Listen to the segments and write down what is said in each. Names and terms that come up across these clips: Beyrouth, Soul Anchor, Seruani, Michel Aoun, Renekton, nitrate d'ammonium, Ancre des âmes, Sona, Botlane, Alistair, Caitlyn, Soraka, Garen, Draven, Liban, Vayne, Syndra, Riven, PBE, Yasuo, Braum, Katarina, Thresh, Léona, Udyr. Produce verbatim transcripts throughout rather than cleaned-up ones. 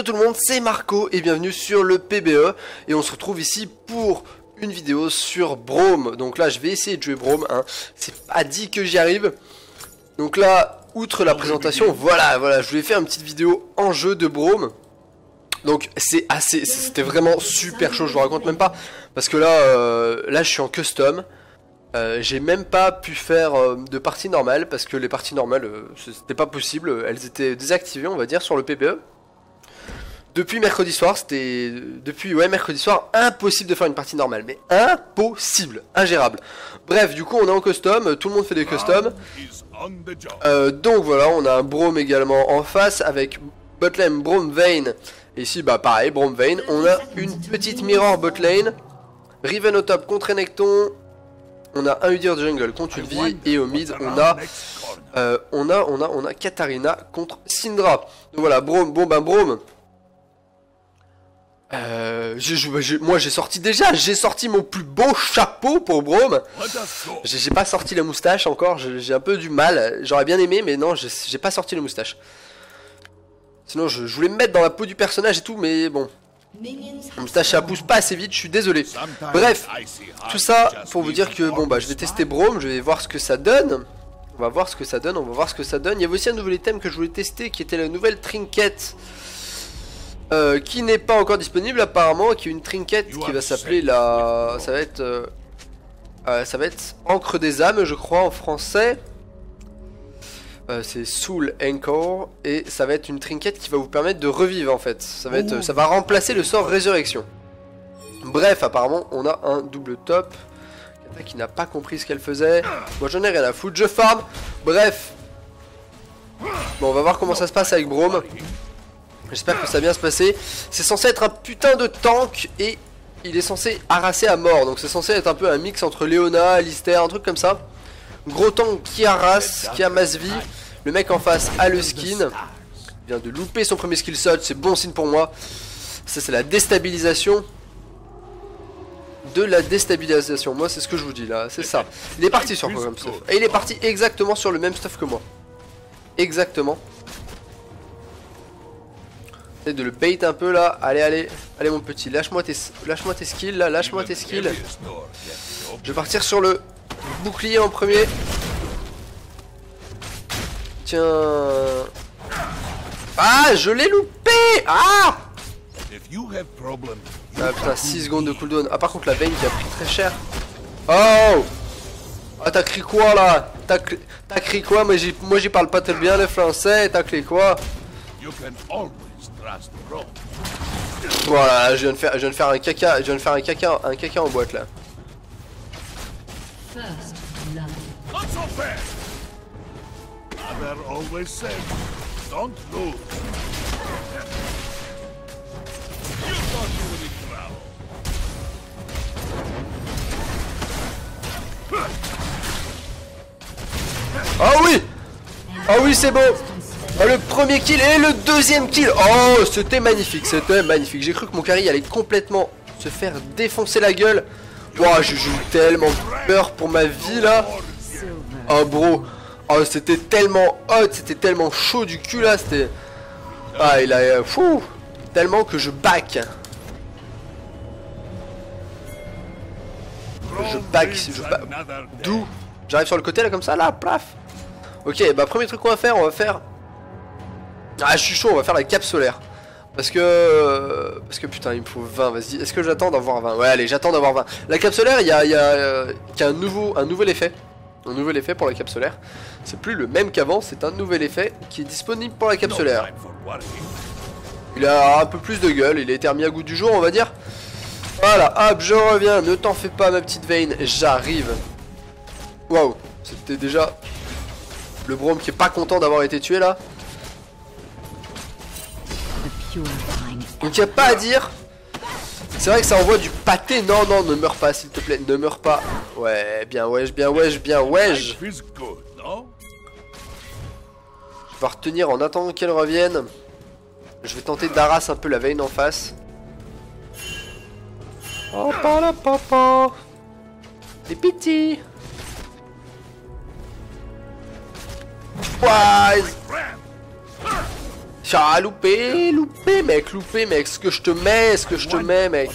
Bien tout le monde, c'est Marco et bienvenue sur le P B E et on se retrouve ici pour une vidéo sur Braum. Donc là je vais essayer de jouer Braum, hein. C'est pas dit que j'y arrive. Donc là, outre la présentation, voilà, voilà, je voulais faire une petite vidéo en jeu de Braum. Donc c'est assez, c'était vraiment super chaud, je vous raconte même pas. Parce que là, euh, là je suis en custom. Euh, j'ai même pas pu faire euh, de partie normale parce que les parties normales euh, c'était pas possible, elles étaient désactivées on va dire sur le P B E. Depuis mercredi soir, c'était depuis ouais mercredi soir impossible de faire une partie normale, mais impossible, ingérable. Bref, du coup on est en custom, tout le monde fait des customs. Euh, donc voilà, on a un Braum également en face avec Botlane, Braum, Vayne. Et ici bah pareil, Braum, Vayne. On a une petite mirror Botlane, Riven au top contre Renekton. On a un Udyr de jungle contre Udyr et au mid on a, euh, on a on a on a Katarina contre Syndra. Donc voilà, Braum, bon ben Braum. Euh, je, je, je, moi j'ai sorti déjà, j'ai sorti mon plus beau chapeau pour Braum. J'ai pas sorti la moustache encore, j'ai un peu du mal. J'aurais bien aimé mais non, j'ai pas sorti la moustache. Sinon je, je voulais me mettre dans la peau du personnage et tout mais bon. La moustache ça pousse pas assez vite, je suis désolé. Bref, tout ça pour vous dire que bon bah je vais tester Braum, je vais voir ce que ça donne. On va voir ce que ça donne, on va voir ce que ça donne. Il y avait aussi un nouvel item que je voulais tester qui était la nouvelle trinket euh, qui n'est pas encore disponible apparemment, qui est une trinket qui va s'appeler la... ça va être... Euh... Euh, ça va être Ancre des âmes je crois en français. Euh, c'est Soul Anchor et ça va être une trinket qui va vous permettre de revivre en fait. Ça va, être, ça va remplacer le sort résurrection. Bref, apparemment on a un double top. Kata qui n'a pas compris ce qu'elle faisait. Moi j'en ai rien à foutre, je farm. Bref. Bon, on va voir comment ça se passe avec Braum. J'espère que ça va bien se passer. C'est censé être un putain de tank et il est censé harasser à mort. Donc c'est censé être un peu un mix entre Léona, Alistair, un truc comme ça. Gros tank qui harasse, qui amasse vie. Le mec en face a le skin. Il vient de louper son premier skill shot, c'est bon signe pour moi. Ça c'est la déstabilisation. De la déstabilisation, moi c'est ce que je vous dis là, c'est ça. Il est parti sur quoi comme stuff? Et il est parti exactement sur le même stuff que moi. Exactement. J'essaie de le bait un peu là, allez allez, allez mon petit, lâche-moi tes, lâche-moi tes skills là, lâche-moi tes skills. Je vais partir sur le... bouclier en premier. Tiens. Ah, je l'ai loupé. Ah, ah putain, six secondes de cooldown. Ah par contre la Vayne qui a pris très cher. Oh. Ah t'as crié quoi là? T'as crié quoi? Mais moi j'y parle pas tellement bien le français. T'as crié quoi? Voilà, je viens de faire, je viens de faire un caca, je viens de faire un caca, un caca en boîte là. Oh oui, oh oui c'est beau, oh, le premier kill et le deuxième kill. Oh c'était magnifique, c'était magnifique. J'ai cru que mon carry allait complètement se faire défoncer la gueule. Wow, j'ai eu tellement peur pour ma vie là. Oh bro, oh, c'était tellement hot, c'était tellement chaud du cul là, c'était... Ah il a... Fou, tellement que je back. Je back, je back. D'où? J'arrive sur le côté là comme ça, là, plaf. Ok, bah premier truc qu'on va faire, on va faire... Ah je suis chaud, on va faire la cape solaire. Parce que... Parce que putain il me faut vingt, vas-y, est-ce que j'attends d'avoir vingt? Ouais allez, j'attends d'avoir vingt. La cape solaire, il y a, y a, euh, y a un, nouveau, un nouvel effet. Un nouvel effet pour la cape solaire. C'est plus le même qu'avant, c'est un nouvel effet qui est disponible pour la cape solaire. Il a un peu plus de gueule, il a été remis à goût du jour on va dire. Voilà, hop, je reviens, ne t'en fais pas ma petite Vayne, j'arrive. Waouh, c'était déjà le Braum qui est pas content d'avoir été tué là. Donc y a pas à dire. C'est vrai que ça envoie du pâté. Non non, ne meurs pas s'il te plaît, ne meurs pas. Ouais bien wesh, bien wesh, bien wesh. Je vais retenir en attendant qu'elle revienne. Je vais tenter d'arras un peu la Vayne en face. Oh pa la papa. Des petits. Tiens, loupé, loupé, mec, loupé, mec. Ce que je te mets, ce que je te mets, mec.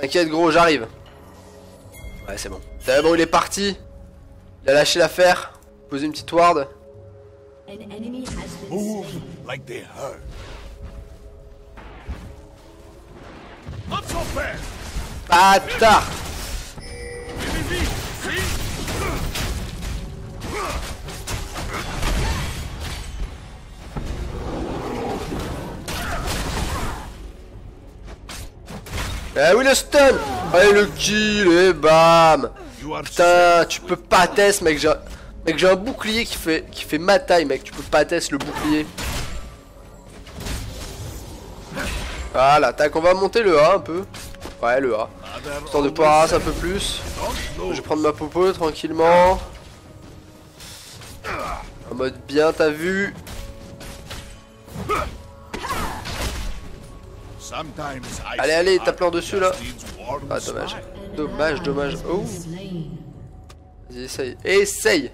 T'inquiète, gros, j'arrive. Ouais, c'est bon. C'est bon, il est parti. Il a lâché l'affaire. Poser une petite ward. Bâtard. Eh oui, le stun. Allez, le kill et bam. Putain, tu peux pas test, mec. Mec, j'ai un bouclier qui fait qui fait ma taille, mec. Tu peux pas test le bouclier. Voilà, tac, on va monter le A un peu. Ouais, le A. Histoire de pouvoir raser un peu plus. Je vais prendre ma popo tranquillement. En mode bien, t'as vu. Allez, allez, tape leur dessus là. Ah, dommage. Dommage, dommage. Oh. Vas-y, essaye. Essaye.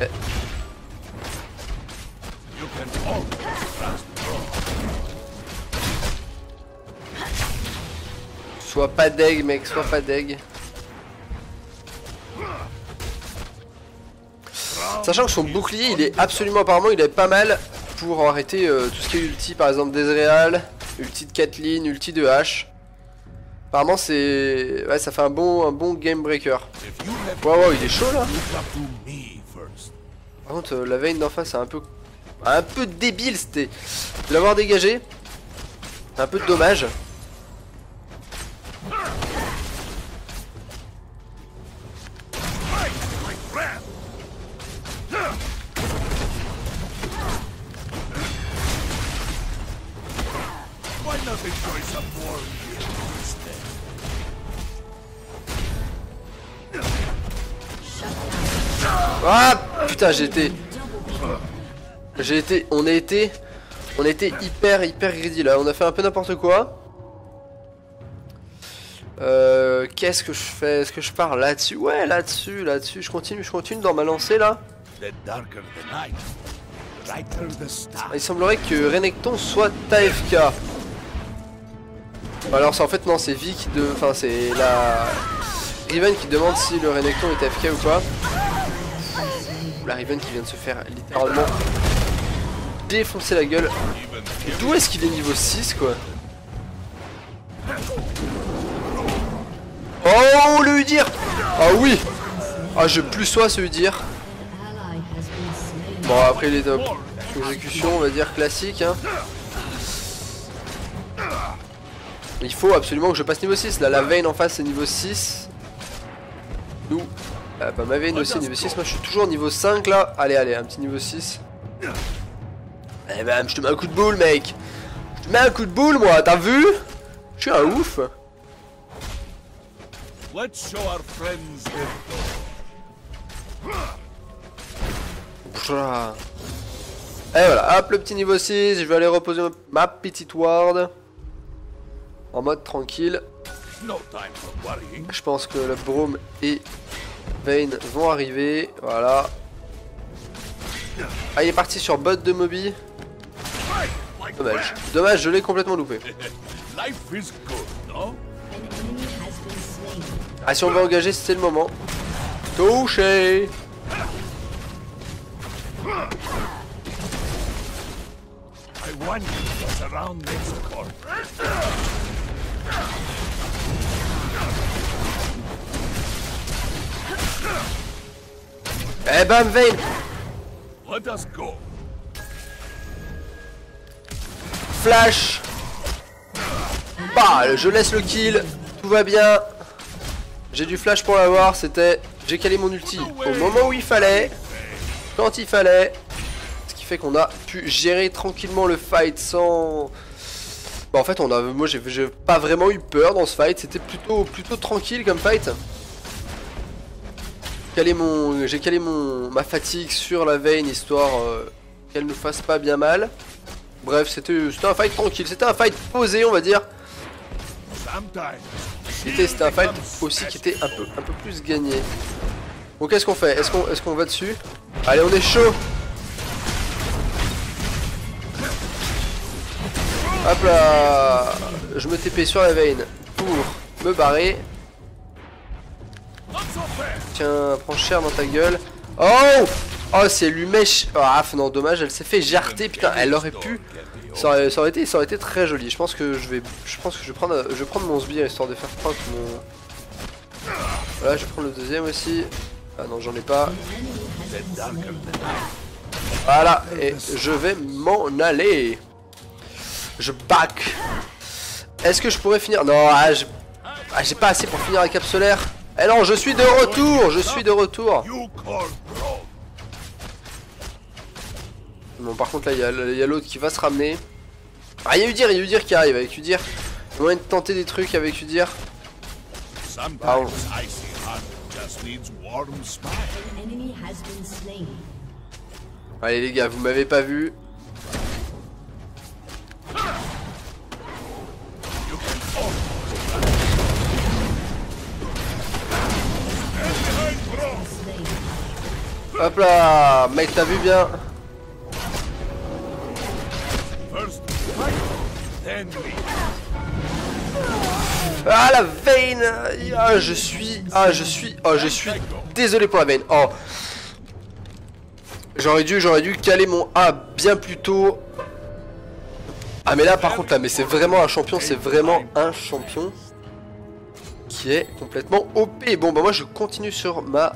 Eh. Sois pas deg, mec, sois pas deg. Sachant que son bouclier, il est absolument, apparemment, il est pas mal pour arrêter euh, tout ce qui est ulti, par exemple d'Ezreal, ulti de Caitlyn, ulti de H. Apparemment, c'est... Ouais, ça fait un bon, un bon game breaker. Waouh, wow, il est chaud là. Par contre, euh, la Vayne d'en face, c'est un peu... un peu débile, c'était... de l'avoir dégagé. C'est un peu de dommage. Ah putain, j'ai été... J'ai été... On a été... On a été hyper hyper greedy là. On a fait un peu n'importe quoi. Euh... Qu'est-ce que je fais? Est-ce que je pars là-dessus? Ouais, là-dessus, là-dessus. Je continue, je continue dans ma lancée là. Il semblerait que Renekton soit A F K. Alors c'est en fait non, c'est Vi qui de... Enfin c'est la... Riven qui demande si le Renekton est A F K ou pas. La Riven qui vient de se faire littéralement défoncer la gueule. D'où est-ce qu'il est niveau six quoi? Oh le Udyr. Ah oui. Ah je plus sois ce Udyr. Bon après les top exécutions on va dire classique hein. Il faut absolument que je passe niveau six là. La Vayne en face c'est niveau six. Nous Euh, bah ma Vayne aussi niveau six, moi je suis toujours niveau cinq là. Allez allez un petit niveau six. Eh bam, je te mets un coup de boule mec. Je te mets un coup de boule moi, t'as vu? Je suis un ouf. Et voilà, hop le petit niveau six, je vais aller reposer ma petite ward. En mode tranquille. Je pense que le Braum et Vayne vont arriver, voilà. Ah il est parti sur bot de Moby. Dommage, dommage je l'ai complètement loupé. Ah si on va engager c'est le moment. Touché. Eh bam Vayne. Let us go. Flash. Bah je laisse le kill. Tout va bien. J'ai du flash pour l'avoir. C'était... J'ai calé mon ulti au moment où il fallait, quand il fallait. Ce qui fait qu'on a pu gérer tranquillement le fight sans... Bah en fait on a... Moi j'ai pas vraiment eu peur dans ce fight. C'était plutôt plutôt tranquille comme fight. Mon... J'ai calé mon... ma fatigue sur la Vayne histoire euh, qu'elle ne fasse pas bien mal. Bref, c'était un fight tranquille, c'était un fight posé on va dire. C'était un fight aussi qui était un peu, un peu plus gagné. Donc qu'est-ce qu'on fait? Est-ce qu'on est-ce qu'on va dessus? Allez, on est chaud. Hop là. Je me T P sur la Vayne pour me barrer. Tiens, prends cher dans ta gueule. Oh, oh, c'est lui mèche. Ah non, dommage, elle s'est fait jarter. Putain, elle aurait pu. Ça aurait, ça, aurait été, ça aurait été très joli. Je pense que je vais, je pense que je vais prendre, je vais prendre mon sbire histoire de faire prendre mon. Voilà, je vais prendre le deuxième aussi. Ah non, j'en ai pas. Voilà, et je vais m'en aller. Je back. Est-ce que je pourrais finir? Non, ah, j'ai ah, pas assez pour finir la cape solaire. Eh non, je suis de retour, je suis de retour. Bon, par contre, là, il y a l'autre qui va se ramener. Ah, il y a Udyr, il y a Udyr qui arrive avec Udyr. Il y a moyen de tenter des trucs avec Udyr. Ah, on... Allez, les gars, vous m'avez pas vu. Hop là, mec, t'as vu bien. Ah la Vayne, ah je suis, ah je suis, oh je suis désolé pour la Vayne. Oh, j'aurais dû, j'aurais dû caler mon A bien plus tôt. Ah mais là par contre là, mais c'est vraiment un champion, c'est vraiment un champion qui est complètement O P. Bon bah moi je continue sur ma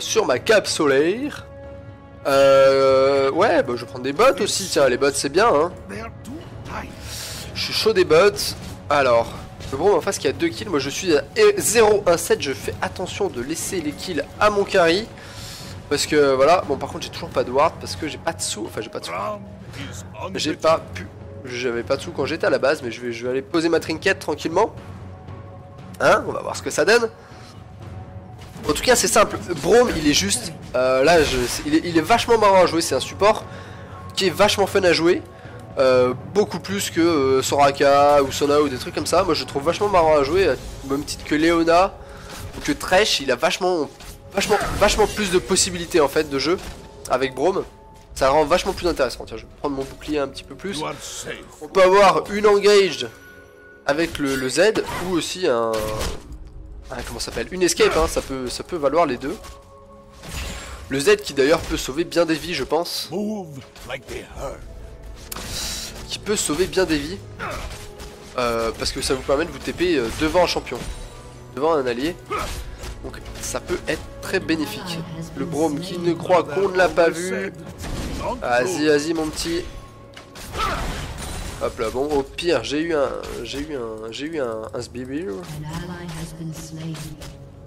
Sur ma cape solaire. Euh, ouais, bah je prends des bottes aussi. Tiens, les bottes c'est bien. Hein. Je suis chaud des bottes. Alors, le Braum en face qui a deux kills. Moi je suis à zéro un sept. Je fais attention de laisser les kills à mon carry. Parce que voilà. Bon, par contre, j'ai toujours pas de ward. Parce que j'ai pas de sous. Enfin, j'ai pas de sous. J'ai pas pu. J'avais pas de sous quand j'étais à la base. Mais je vais, je vais aller poser ma trinquette tranquillement. Hein, on va voir ce que ça donne. En tout cas c'est simple, Braum il est juste, euh, là je, il, est, il est vachement marrant à jouer, c'est un support qui est vachement fun à jouer, euh, beaucoup plus que euh, Soraka ou Sona ou des trucs comme ça. Moi je trouve vachement marrant à jouer, même titre que Léona ou que Thresh, il a vachement, vachement, vachement plus de possibilités en fait de jeu avec Braum. Ça rend vachement plus intéressant. Tiens, je vais prendre mon bouclier un petit peu plus. On peut avoir une engaged avec le, le Z ou aussi un... Ah, comment ça s'appelle? Une escape, hein, ça peut, ça peut valoir les deux. Le Z qui d'ailleurs peut sauver bien des vies, je pense. Qui peut sauver bien des vies. Euh, parce que ça vous permet de vous T P devant un champion. Devant un allié. Donc ça peut être très bénéfique. Le Braum qui ne croit qu'on ne l'a pas vu. Vas-y, vas-y mon petit. Hop là, bon, au pire, j'ai eu un, j'ai eu un, j'ai eu un, un sbibir.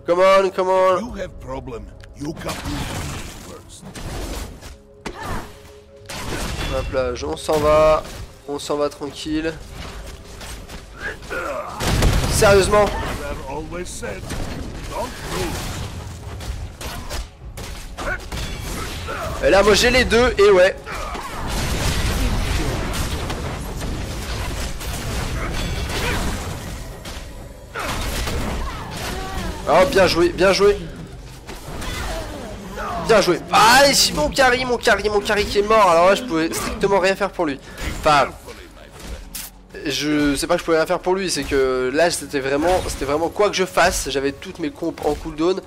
Come on, come on. Hop là, on s'en va, on s'en va tranquille. Sérieusement? Et là, moi j'ai les deux, et ouais. Oh bien joué, bien joué. Bien joué. Allez, ah, mon carry, mon carry, mon carry qui est mort. Alors là je pouvais strictement rien faire pour lui. Enfin, je sais pas que je pouvais rien faire pour lui. C'est que là c'était vraiment, c'était vraiment quoi que je fasse, j'avais toutes mes compes en cooldown.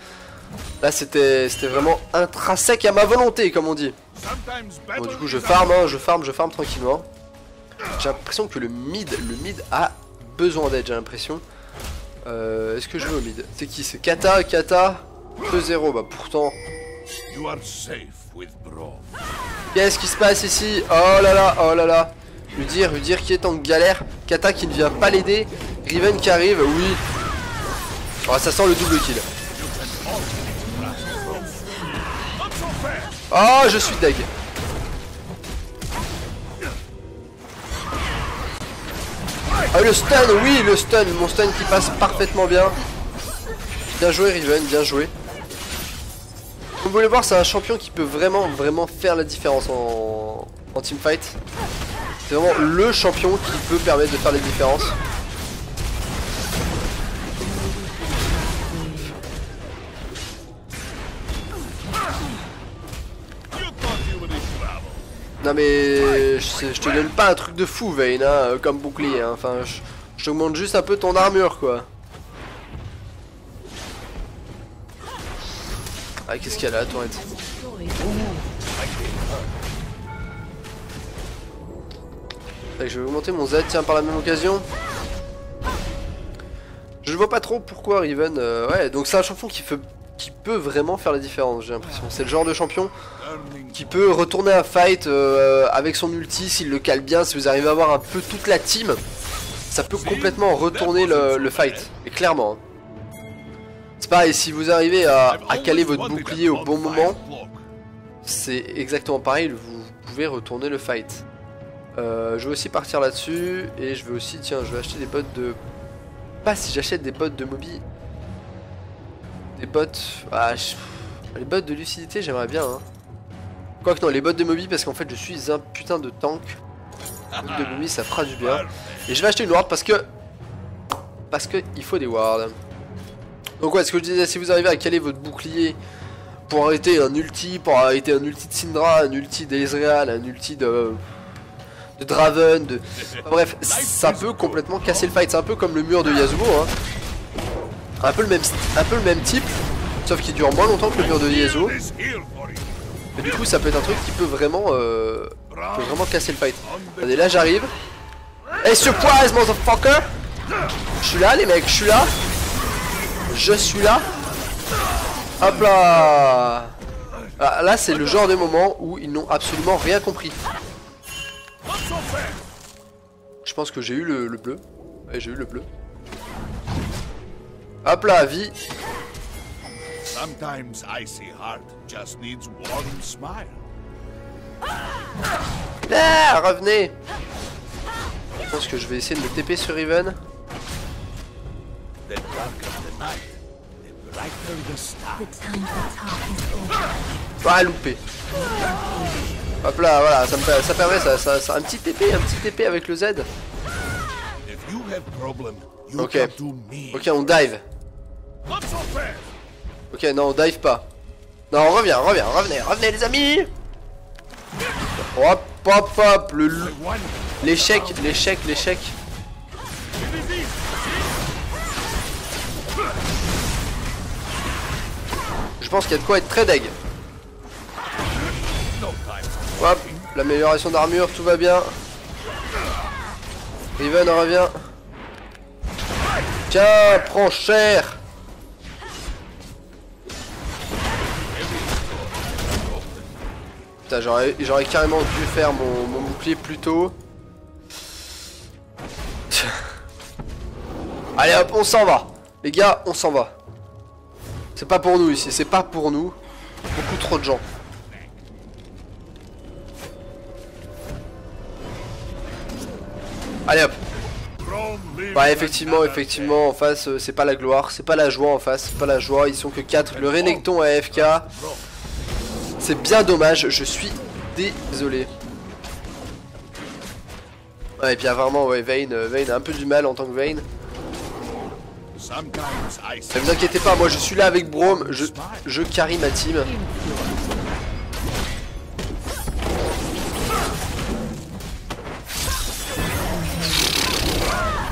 Là c'était vraiment intrinsèque à ma volonté comme on dit. Bon du coup je farm, hein, je farm, je farm tranquillement. J'ai l'impression que le mid, le mid a besoin d'aide, j'ai l'impression. Euh, Est-ce que je vais au mid? C'est qui? C'est Kata, Kata deux zéro, bah pourtant. Qu'est-ce qui se passe ici? Oh là là, oh là là. Udyr, Udyr qui est en galère. Kata qui ne vient pas l'aider. Riven qui arrive, oui. Oh, ça sent le double kill. Oh, je suis deg. Ah le stun, oui le stun, mon stun qui passe parfaitement bien. Bien joué Riven, bien joué. Comme vous voulez voir, c'est un champion qui peut vraiment vraiment faire la différence en, en teamfight. C'est vraiment le champion qui peut permettre de faire les différences. Non mais je, je te donne pas un truc de fou, Vayne, hein, comme bouclier, hein. Enfin je, je t'augmente juste un peu ton armure quoi. Ah qu'est-ce qu'il y a là la tourette. Allez, je vais augmenter mon Z, tiens, par la même occasion. Je vois pas trop pourquoi Riven... Euh, ouais, donc c'est un champion qui, fait, qui peut vraiment faire la différence, j'ai l'impression. C'est le genre de champion qui peut retourner un fight euh, avec son ulti, s'il le cale bien, si vous arrivez à avoir un peu toute la team, ça peut complètement retourner le, le fight, et clairement. Hein. C'est pareil, si vous arrivez à, à caler votre bouclier au bon moment, c'est exactement pareil, vous pouvez retourner le fight. Euh, je vais aussi partir là-dessus, et je vais aussi, tiens, je vais acheter des potes de... Pas si j'achète des potes de Moby. Des potes... Ah, je... Les bottes de lucidité, j'aimerais bien, hein. Quoique non, les bottes de Moby, parce qu'en fait, je suis un putain de tank. Les bottes de Moby, ça fera du bien. Et je vais acheter une ward, parce que... Parce que il faut des wards. Donc ouais, ce que je disais, si vous arrivez à caler votre bouclier pour arrêter un ulti, pour arrêter un ulti de Syndra, un ulti d'Ezreal, un ulti de... de Draven, de... Enfin, bref, ça peut complètement casser le fight, c'est un peu comme le mur de Yasuo, hein. un, peu le même, un peu le même type, sauf qu'il dure moins longtemps que le mur de Yasuo, mais du coup ça peut être un truc qui peut vraiment, euh, peut vraiment casser le fight. Regardez, là j'arrive, hey surprise motherfucker, je suis là les mecs, je suis là, je suis là, hop là, ah, là c'est le genre de moment où ils n'ont absolument rien compris. Je pense que j'ai eu le, le bleu. Ouais, j'ai eu le bleu. Hop là, vie. Ah, revenez. Je pense que je vais essayer de me T P sur Riven. Ah, loupé. Hop là, voilà, ça, me, ça permet ça, ça, ça, un petit T P, un petit T P avec le Z. Ok, ok, on dive. Ok, non, on dive pas. Non, on revient, on revient, revenez, revenez les amis. Hop, hop, hop, le l'échec, l'échec, l'échec. Je pense qu'il y a de quoi être très deg. Hop, l'amélioration d'armure, tout va bien. Riven revient. Tiens, prends cher. Putain, j'aurais carrément dû faire mon, mon bouclier plus tôt. Allez hop, on s'en va. Les gars, on s'en va. C'est pas pour nous ici, c'est pas pour nous. Beaucoup trop de gens. Allez hop. Bah effectivement, effectivement en face euh, c'est pas la gloire, c'est pas la joie en face, c'est pas la joie, ils sont que quatre, le Renekton à A F K. C'est bien dommage, je suis désolé. Ouais et puis vraiment ouais Vayne, euh, Vayne a un peu du mal en tant que Vayne. Mais vous inquiétez pas, moi je suis là avec Braum, je, je carry ma team.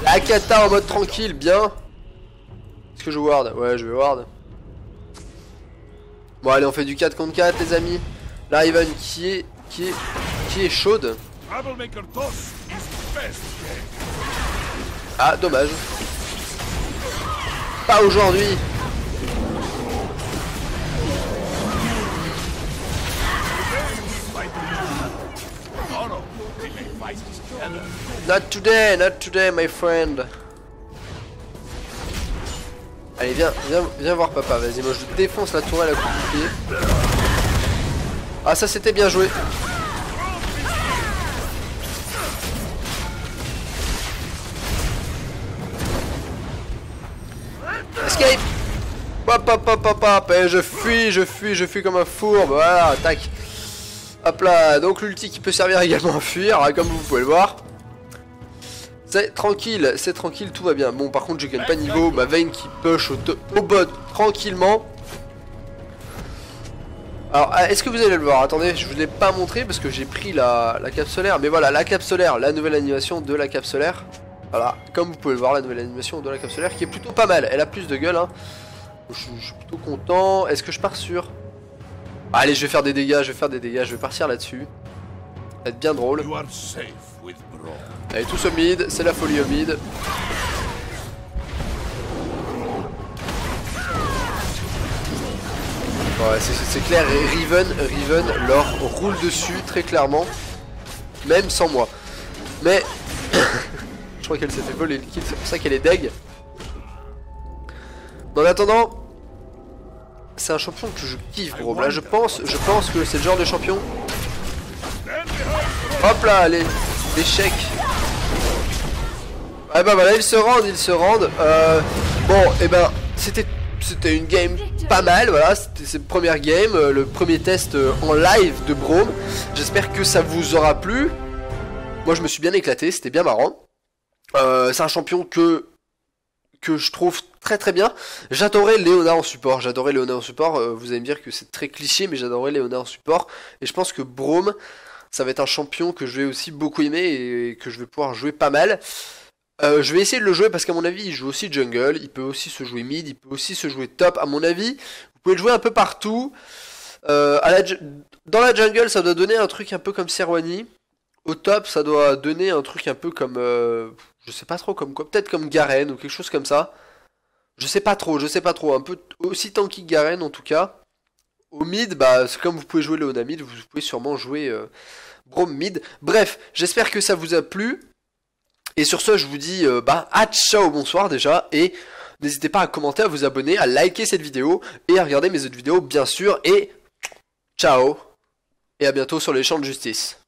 Akata en mode tranquille, bien. Est-ce que je ward? Ouais, je vais ward. Bon, allez, on fait du quatre contre quatre, les amis. Là, Riven qui est, qui est, qui est chaude. Ah, dommage. Pas aujourd'hui. Not today, not today my friend. Allez viens, viens, viens voir papa, vas-y moi je défonce la tourelle à coups de pied. Ah ça c'était bien joué. Escape. Hop hop hop hop hop. Et je fuis, je fuis, je fuis comme un fourbe, voilà, tac. Hop là, donc l'ulti qui peut servir également à fuir, comme vous pouvez le voir. C'est tranquille, c'est tranquille, tout va bien. Bon par contre je gagne pas niveau, ma Vayne qui push au, au bot tranquillement. Alors, est-ce que vous allez le voir? Attendez, je vous l'ai pas montré parce que j'ai pris la, la cape solaire. Mais voilà, la cape solaire, la nouvelle animation de la cape solaire. Voilà, comme vous pouvez le voir, la nouvelle animation de la cape solaire qui est plutôt pas mal. Elle a plus de gueule, hein. Je, je suis plutôt content. Est-ce que je pars sur... Allez, je vais faire des dégâts, je vais faire des dégâts, je vais partir là-dessus. Ça va être bien drôle. Allez, tous au mid, c'est la folie au mid. Ouais, c'est clair, et Riven, Riven leur roule dessus très clairement, même sans moi. Mais je crois qu'elle s'est fait voler le kill, c'est pour ça qu'elle est deg. En attendant, c'est un champion que je kiffe, gros. Là, je pense, je pense que c'est le genre de champion. Hop là, allez, l'échec. Ah bah voilà, ils se rendent, ils se rendent. Euh, bon, et eh ben, c'était. C'était une game pas mal, voilà, c'était cette première game, euh, le premier test euh, en live de Braum. J'espère que ça vous aura plu. Moi je me suis bien éclaté, c'était bien marrant. Euh, c'est un champion que, que je trouve très très bien. J'adorais Léona en support, j'adorais Léona en support. Euh, vous allez me dire que c'est très cliché, mais j'adorais Léona en support. Et je pense que Braum, ça va être un champion que je vais aussi beaucoup aimer et que je vais pouvoir jouer pas mal. Euh, je vais essayer de le jouer parce qu'à mon avis il joue aussi jungle, il peut aussi se jouer mid, il peut aussi se jouer top. À mon avis, vous pouvez le jouer un peu partout. Euh, à la dans la jungle ça doit donner un truc un peu comme Seruani. Au top ça doit donner un truc un peu comme, euh, je sais pas trop comme quoi, peut-être comme Garen ou quelque chose comme ça. Je sais pas trop, je sais pas trop, un peu aussi tanky que Garen en tout cas. Au mid, bah comme vous pouvez jouer Léona mid, vous pouvez sûrement jouer euh, Braum mid. Bref, j'espère que ça vous a plu. Et sur ce, je vous dis euh, bah, à ciao, bonsoir déjà, et n'hésitez pas à commenter, à vous abonner, à liker cette vidéo, et à regarder mes autres vidéos, bien sûr, et ciao, et à bientôt sur les champs de justice.